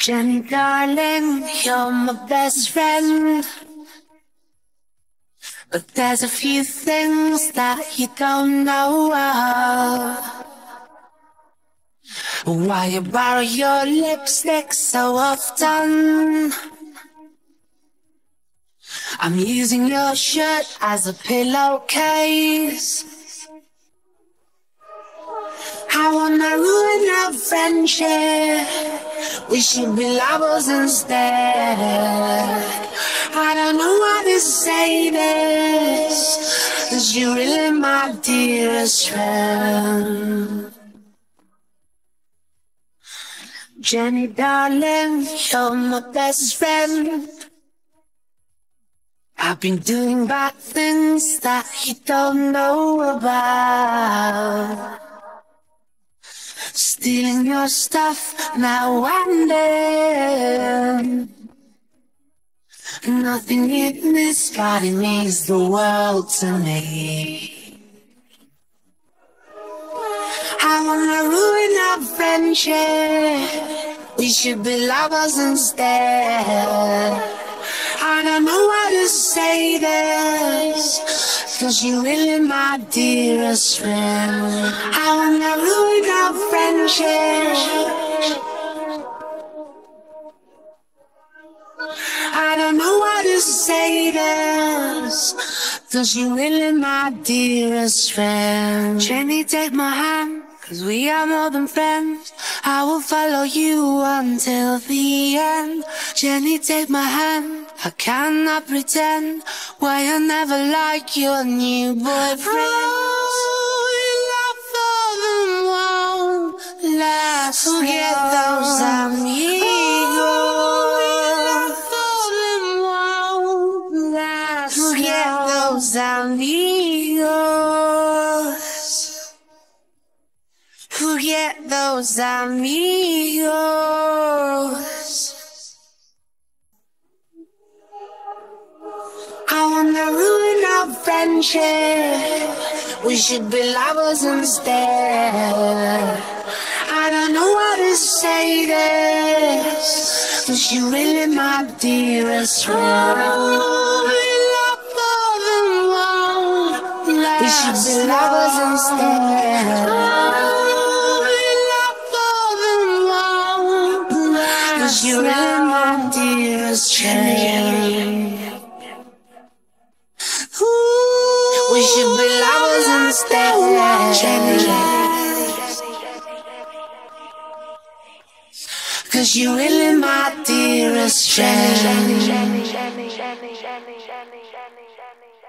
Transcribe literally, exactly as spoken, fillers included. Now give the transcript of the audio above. Jenny darling, you're my best friend, but there's a few things that you don't know of. Why you borrow your lipstick so often? I'm using your shirt as a pillowcase. How am I ruining our friendship? We should be lovers instead. I don't know why to say this, 'cause you're really my dearest friend. Jenny darling, you're my best friend. I've been doing bad things that you don't know about. Stealing your stuff now and then. Nothing in this body means the world to me. I wanna ruin our friendship. We should be lovers instead. I don't know why to say this, 'cause you're really my dearest friend. I wanna ruin our friendship. I don't know why to say this, 'cause you're really my dearest friend. Jenny, take my hand, 'cause we are more than friends. I will follow you until the end. Jenny, take my hand, I cannot pretend why I never like your new boyfriend. Oh, we love more than one. Let's forget those amigos. Oh, we love more than one. Let's forget those amigos. Forget those amigos. I wanna ruin our friendship. We should be lovers instead. I don't know how to say this, 'cause you're really my dearest friend. Oh, we love more than one. Let's we should be lovers instead. Oh, we love more than one. Let's 'cause you're really my dearest friend. We should be lovers instead. Jenny, 'cause you're really my dearest friend.